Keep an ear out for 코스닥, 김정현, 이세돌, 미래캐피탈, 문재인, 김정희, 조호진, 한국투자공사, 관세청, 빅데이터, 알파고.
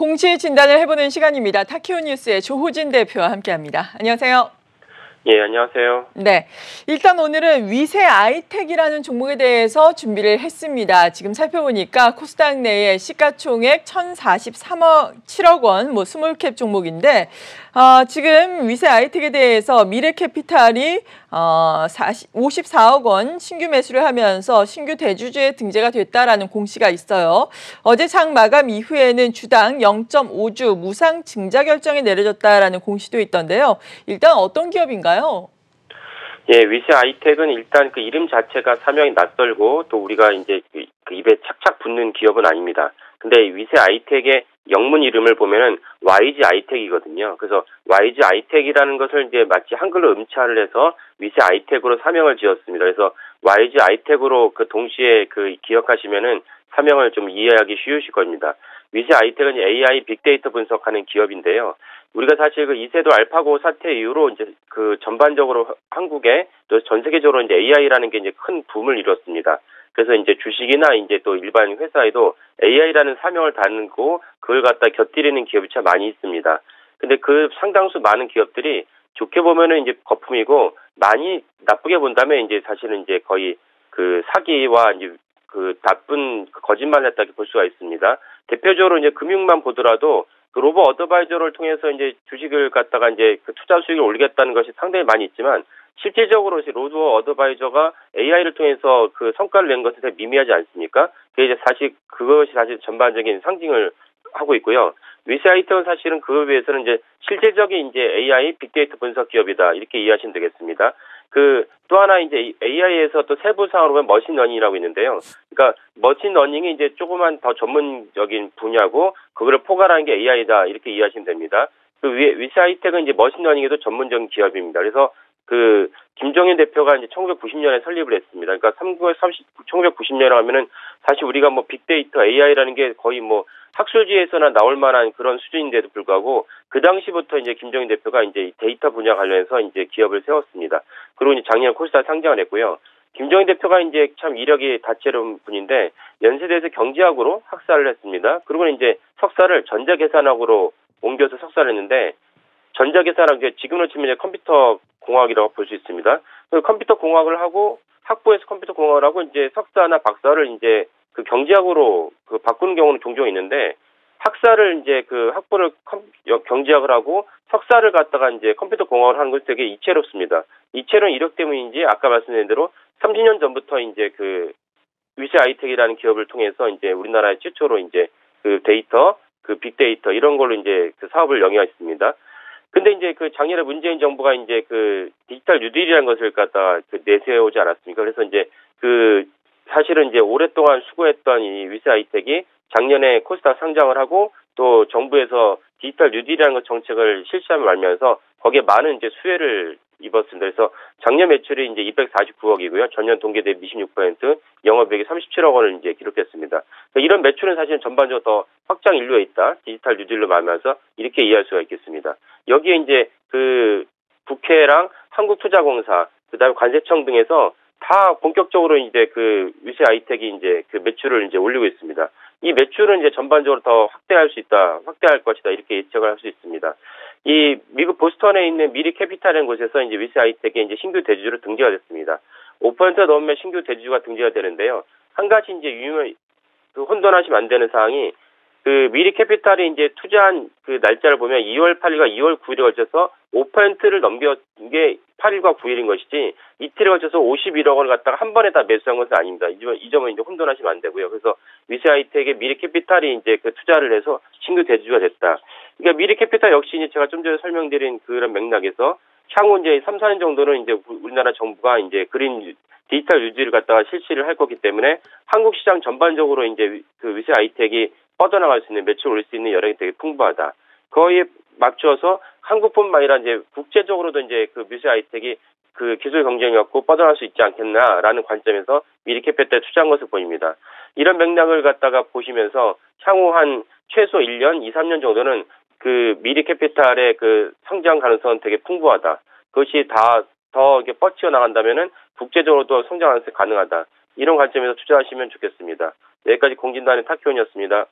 공시 진단을 해보는 시간입니다. 타키오 뉴스의 조호진 대표와 함께합니다. 안녕하세요. 예, 안녕하세요. 네, 일단 오늘은 위세 아이텍이라는 종목에 대해서 준비를 했습니다. 지금 살펴보니까 코스닥 내에 시가총액 1,043.7억 원, 뭐 스몰캡 종목인데 지금 위세 아이텍에 대해서 미래캐피탈이 54억 원 신규 매수를 하면서 신규 대주주에 등재가 됐다라는 공시가 있어요. 어제 장 마감 이후에는 주당 0.5주 무상 증자 결정이 내려졌다라는 공시도 있던데요. 일단 어떤 기업인가요? 예, 위세 아이텍은 일단 그 이름 자체가 사명이 낯설고 또 우리가 이제 그 입에 착착 붙는 기업은 아닙니다. 근데 위세 아이텍의 영문 이름을 보면은 YG 아이텍이거든요. 그래서 YG 아이텍이라는 것을 이제 마치 한글로 음차를 해서 위세 아이텍으로 사명을 지었습니다. 그래서 YG 아이텍으로 그 동시에 그 기억하시면은 사명을 좀 이해하기 쉬우실 겁니다. 위세 아이텍은 AI 빅데이터 분석하는 기업인데요. 우리가 사실 그 이세돌 알파고 사태 이후로 이제 그 전반적으로 한국에 또 전 세계적으로 이제 AI라는 게 이제 큰 붐을 이뤘습니다. 그래서 이제 주식이나 이제 또 일반 회사에도 AI라는 사명을 달고 그걸 갖다 곁들이는 기업이 참 많이 있습니다. 근데 그 상당수 많은 기업들이 좋게 보면은 이제 거품이고 많이 나쁘게 본다면 이제 사실은 이제 거의 그 사기와 이제 그 나쁜 거짓말을 했다고 볼 수가 있습니다. 대표적으로 이제 금융만 보더라도 그 로보 어드바이저를 통해서 이제 주식을 갖다가 이제 그 투자 수익을 올리겠다는 것이 상당히 많이 있지만 실질적으로 로보 어드바이저가 AI를 통해서 그 성과를 낸 것은 되게 미미하지 않습니까? 그게 이제 사실 그것이 사실 전반적인 상징을 하고 있고요. 위세 아이텍은 사실은 그에 비해서는 이제 실질적인 이제 AI 빅데이터 분석 기업이다 이렇게 이해하시면 되겠습니다. 그 또 하나 이제 AI에서 또 세부사항으로 보면 머신러닝이라고 있는데요. 그러니까 머신러닝이 이제 조금만 더 전문적인 분야고 그거를 포괄하는 게 AI다 이렇게 이해하시면 됩니다. 그 위세 아이텍은 이제 머신러닝에도 전문적인 기업입니다. 그래서 그 김정현 대표가 이제 1990년에 설립을 했습니다. 그러니까 1990년이라고 하면은 사실 우리가 뭐 빅데이터 AI라는 게 거의 뭐 학술지에서나 나올 만한 그런 수준인데도 불구하고 그 당시부터 이제 김정희 대표가 이제 데이터 분야 관련해서 이제 기업을 세웠습니다. 그리고 이제 작년 코스닥 상장을 했고요. 김정희 대표가 이제 참 이력이 다채로운 분인데 연세대에서 경제학으로 학사를 했습니다. 그리고 이제 석사를 전자계산학으로 옮겨서 석사를 했는데 전자계산학 지금으로 치면 이제 컴퓨터 공학이라고 볼 수 있습니다. 컴퓨터 공학을 하고 학부에서 컴퓨터 공학을 하고 이제 석사나 박사를 이제 그 경제학으로 그 바꾸는 경우는 종종 있는데 학사를 이제 그 학부를 경제학을 하고 석사를 갖다가 이제 컴퓨터 공학을 하는 것이 되게 이채롭습니다. 이채로운 이력 때문인지 아까 말씀드린 대로 30년 전부터 이제 그 위세 아이텍이라는 기업을 통해서 이제 우리나라의 최초로 이제 그 데이터, 그 빅데이터 이런 걸로 이제 그 사업을 영위했습니다. 근데 이제 그 작년에 문재인 정부가 이제 그 디지털 뉴딜이라는 것을 갖다 그 내세우지 않았습니까? 그래서 이제 그 사실은 이제 오랫동안 수고했던 이 위세 아이텍이 작년에 코스닥 상장을 하고 또 정부에서 디지털 뉴딜이라는 것 정책을 실시함을 알면서 거기에 많은 이제 수혜를 입었습니다. 그래서 작년 매출이 이제 249억이고요. 전년 동기 대비 26%, 영업이익이 37억 원을 이제 기록했습니다. 이런 매출은 사실은 전반적으로 더 확장 인류에 있다. 디지털 뉴딜로 말하면서 이렇게 이해할 수가 있겠습니다. 여기에 이제 그 국회랑 한국투자공사, 그다음에 관세청 등에서 다 본격적으로 이제 그 위세 아이텍이 이제 그 매출을 이제 올리고 있습니다. 이 매출은 이제 전반적으로 더 확대할 수 있다, 확대할 것이다 이렇게 예측을 할 수 있습니다. 이 미국 보스턴에 있는 미래캐피탈이라는 곳에서 이제 위세 아이텍에 이제 신규 대주주로 등재가 됐습니다. 5% 넘으면 신규 대주주가 등재가 되는데요. 한 가지 이제 유명 그 혼돈하시면 안 되는 사항이 그 미래캐피탈이 이제 투자한 그 날짜를 보면 2월 8일과 2월 9일에 걸쳐서 5%를 넘겨준 게 8일과 9일인 것이지 이틀에 걸쳐서 51억 원을 갖다가 한 번에 다 매수한 것은 아닙니다. 이 점은 이제 혼돈하시면 안 되고요. 그래서 위세 아이텍의 미래캐피탈이 이제 그 투자를 해서 신규 대주주가 됐다. 그러니까 미래캐피탈 역시 이제 제가 좀 전에 설명드린 그런 맥락에서 향후 이제 3, 4년 정도는 이제 우리나라 정부가 이제 그린 디지털 유지를 갖다가 실시를 할 거기 때문에 한국 시장 전반적으로 이제 그 위세 아이텍이 뻗어나갈 수 있는 매출 올릴 수 있는 여력이 되게 풍부하다. 거기에 맞춰서 한국뿐만 아니라 이제 국제적으로도 이제 그 위세 아이텍이 그 기술 경쟁이 없고 뻗어날 수 있지 않겠나라는 관점에서 미래캐피탈에 투자한 것을 보입니다. 이런 맥락을 갖다가 보시면서 향후 한 최소 1년, 2, 3년 정도는 그 미래캐피탈의 그 성장 가능성은 되게 풍부하다. 그것이 다 더 이렇게 뻗쳐 나간다면은 국제적으로도 성장 가능성이 가능하다. 이런 관점에서 투자하시면 좋겠습니다. 여기까지 공진단의 타키온이었습니다.